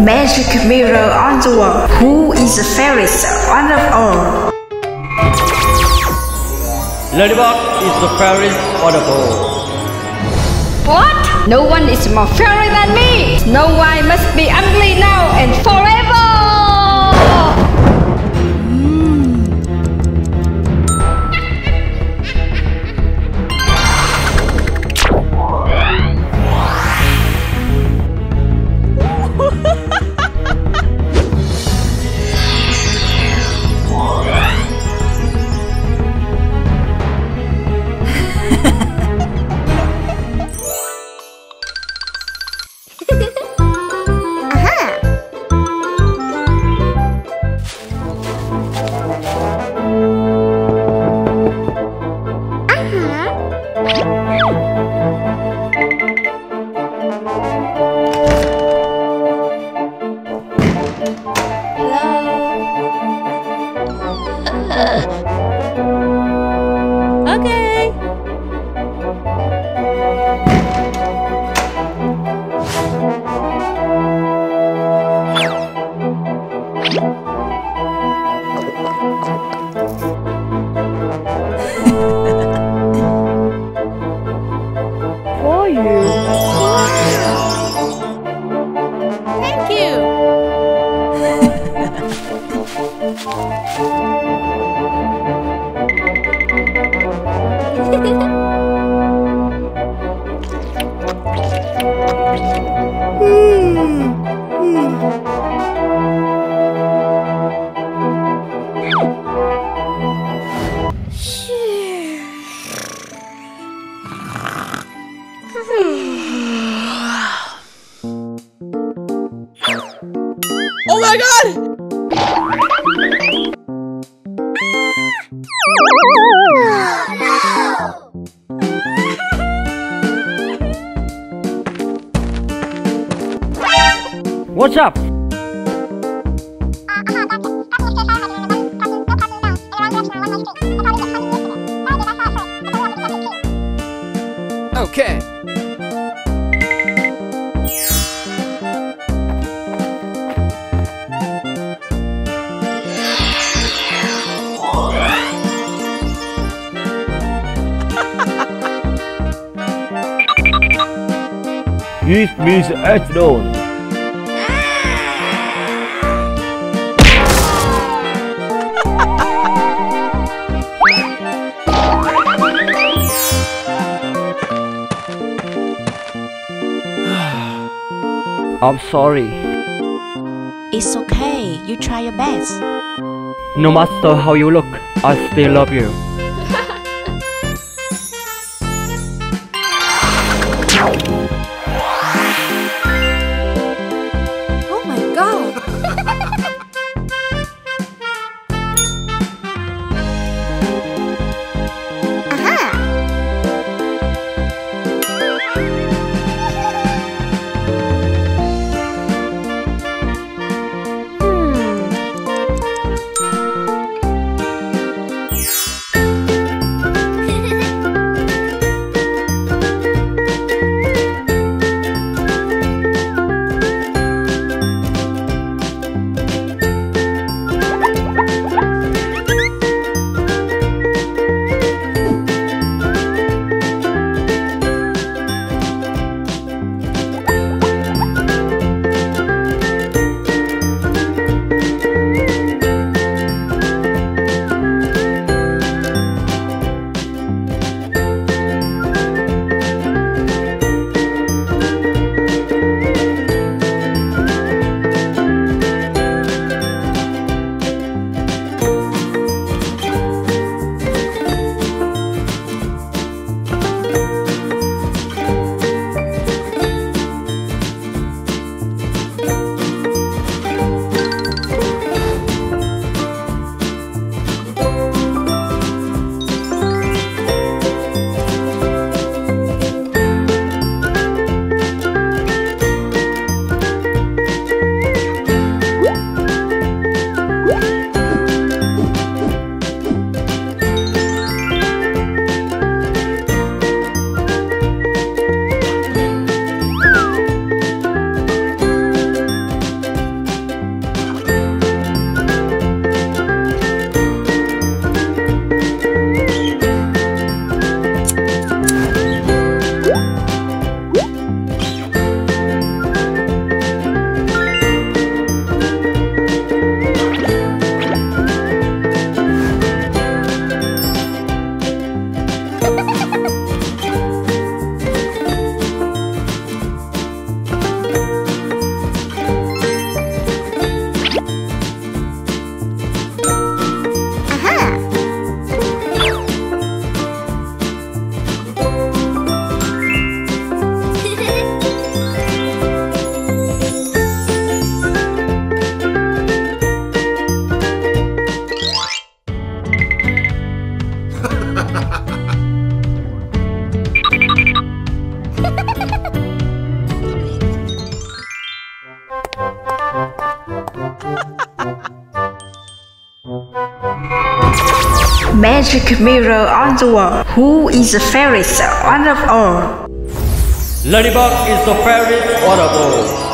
Magic mirror on the wall. Who is the fairest one of all? Ladybug is the fairest one of all. What? No one is more fairy than me. Snow White must be ugly now and forever. Oh my god! Oh no! What's up? Okay. This means at dawn. I'm sorry. It's okay, you try your best. No matter how you look, I still love you. Oh my god! Magic mirror on the wall. Who is the fairest out of all? Ladybug is the fairest out of all.